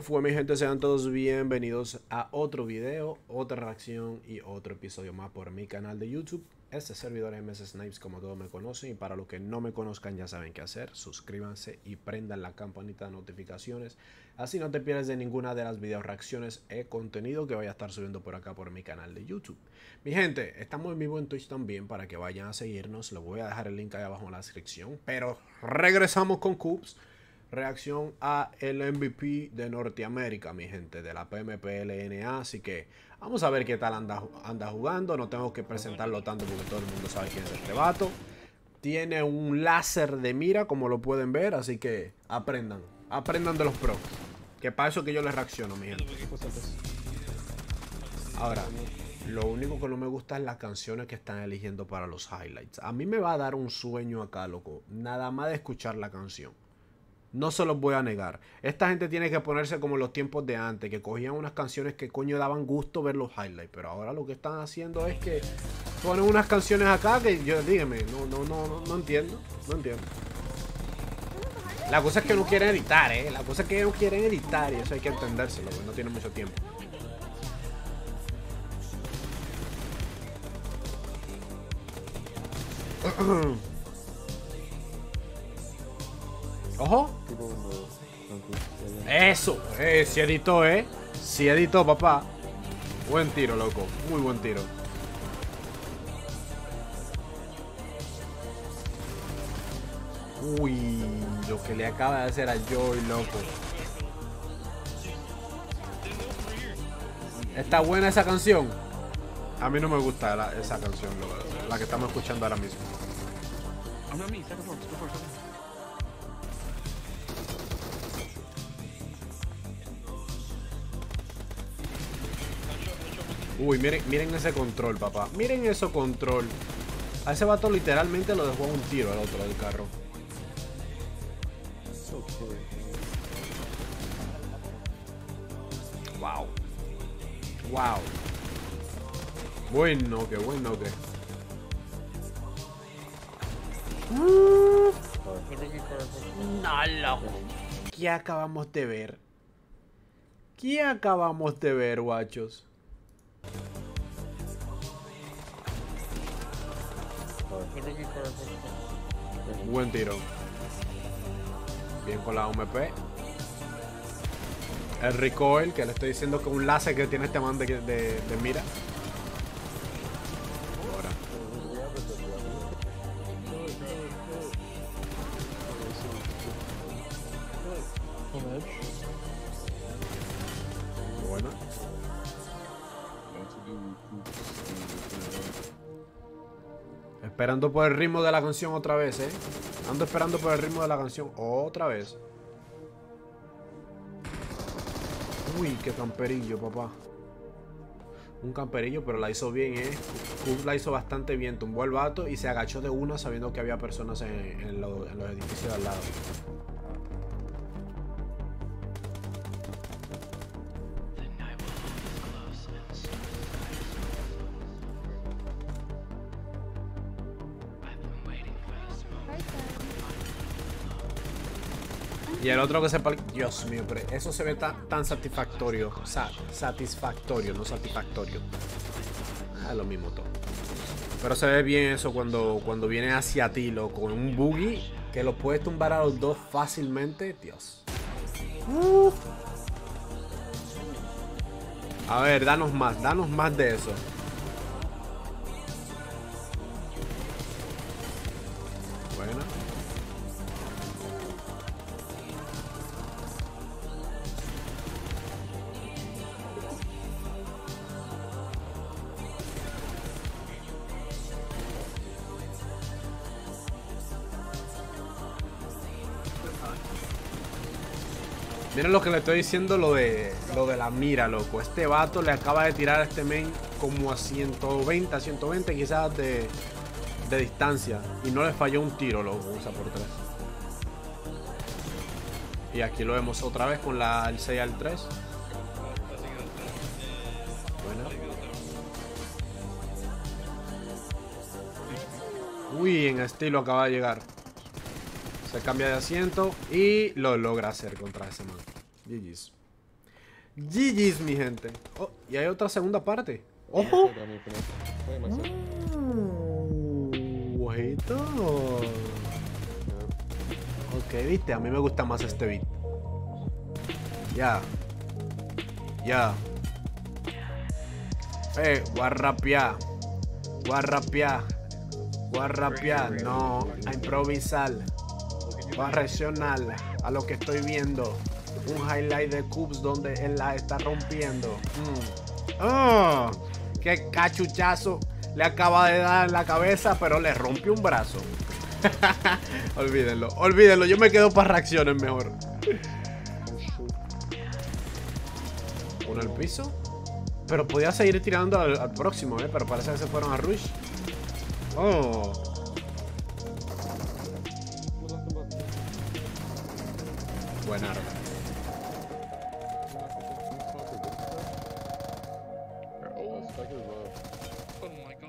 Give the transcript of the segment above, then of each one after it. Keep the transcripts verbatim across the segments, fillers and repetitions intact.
fue mi gente, sean todos bienvenidos a otro video, otra reacción y otro episodio más por mi canal de YouTube. Este servidor es M S Snipes, como todos me conocen, y para los que no me conozcan ya saben qué hacer. Suscríbanse y prendan la campanita de notificaciones, así no te pierdes de ninguna de las video reacciones e contenido que vaya a estar subiendo por acá por mi canal de YouTube. Mi gente, estamos en vivo en Twitch también para que vayan a seguirnos. Les voy a dejar el link ahí abajo en la descripción, pero regresamos con Koops. Reacción a el M V P de Norteamérica, mi gente, de la P M P L N A. Así que vamos a ver qué tal anda, anda jugando. No tengo que presentarlo tanto porque todo el mundo sabe quién es este vato. Tiene un láser de mira, como lo pueden ver. Así que aprendan, aprendan de los pros, que para eso que yo les reacciono, mi gente. Ahora, lo único que no me gusta es las canciones que están eligiendo para los highlights. A mí me va a dar un sueño acá, loco, nada más de escuchar la canción. No se los voy a negar. Esta gente tiene que ponerse como en los tiempos de antes, que cogían unas canciones que coño daban gusto ver los highlights. Pero ahora lo que están haciendo es que ponen unas canciones acá que yo, dígame, no, no, no, no, no entiendo. No entiendo. La cosa es que no quieren editar, eh. La cosa es que no quieren editar y eso hay que entendérselo, porque no tienen mucho tiempo. Ojo. Eso, eh, si editó, eh. Si editó, papá. Buen tiro, loco. Muy buen tiro. Uy, lo que le acaba de hacer a Joy, loco. Está buena esa canción. A mí no me gusta la, esa canción, loco, la que estamos escuchando ahora mismo. Uy, miren, miren ese control, papá. Miren eso control. A ese vato literalmente lo dejó a un tiro al otro del carro. Wow. Wow. Buen noque, buen noque. Uh, no, loco. ¿Qué acabamos de ver? ¿Qué acabamos de ver, guachos? Buen tiro. Bien con la U M P. El recoil, que le estoy diciendo que un láser que tiene este man de, de, de mira. Ahora. Bueno. Esperando por el ritmo de la canción otra vez, eh. Ando esperando por el ritmo de la canción otra vez. Uy, qué camperillo, papá. Un camperillo, pero la hizo bien, eh. Koops la hizo bastante bien. Tumbó al vato y se agachó de una sabiendo que había personas en, en, lo, en los edificios de al lado. Y el otro que se... Dios mío, pero eso se ve tan, tan satisfactorio. Sa satisfactorio, no satisfactorio. Es lo mismo todo. Pero se ve bien eso cuando, cuando viene hacia ti, loco. Con un boogie que lo puedes tumbar a los dos fácilmente. Dios. Uh. A ver, danos más. Danos más de eso. Bueno. Miren lo que le estoy diciendo, lo de lo de la mira, loco. Este vato le acaba de tirar a este men como a ciento veinte, ciento veinte quizás de, de distancia. Y no le falló un tiro, loco. Usa por tres. Y aquí lo vemos otra vez con la, el seis al tres. Bueno. Uy, en estilo acaba de llegar. Se cambia de asiento y lo logra hacer contra ese man. G G's. G G's, mi gente. Oh, y hay otra segunda parte. ¡Ojo! Oh, ¡ojito! Ok, viste, a mí me gusta más este beat. Ya. Ya. Eh, guarrapear. Guarrapear. Guarrapear. No, a improvisar. Va a reaccionar a lo que estoy viendo. Un highlight de Koops donde él la está rompiendo. Mm. Oh, ¡qué cachuchazo! Le acaba de dar en la cabeza, pero le rompe un brazo. Olvídenlo, olvídenlo. Yo me quedo para reacciones mejor. Uno al piso. Pero podía seguir tirando al, al próximo, ¿eh? Pero parece que se fueron a Rush. Oh. Buen arma.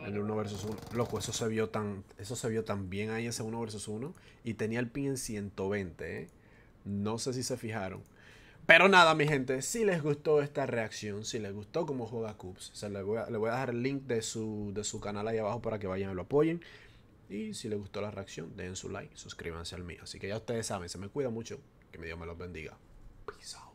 El uno versus uno. Loco, eso se vio tan, eso se vio tan bien ahí, ese uno versus uno. Y tenía el pin en ciento veinte, ¿eh? No sé si se fijaron. Pero nada, mi gente, si les gustó esta reacción, si les gustó cómo juega Koops, o sea, les voy a, les voy a dejar el link de su, de su canal ahí abajo para que vayan y lo apoyen. Y si les gustó la reacción, den su like, suscríbanse al mío. Así que ya ustedes saben, se me cuida mucho, que mi Dios me los bendiga. Peace out.